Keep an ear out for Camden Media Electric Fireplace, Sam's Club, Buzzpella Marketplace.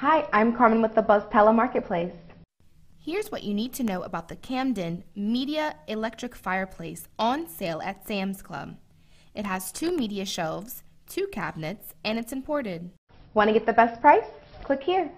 Hi, I'm Carmen with the Buzzpella Marketplace. Here's what you need to know about the Camden Media Electric Fireplace on sale at Sam's Club. It has 2 media shelves, 2 cabinets, and it's imported. Want to get the best price? Click here.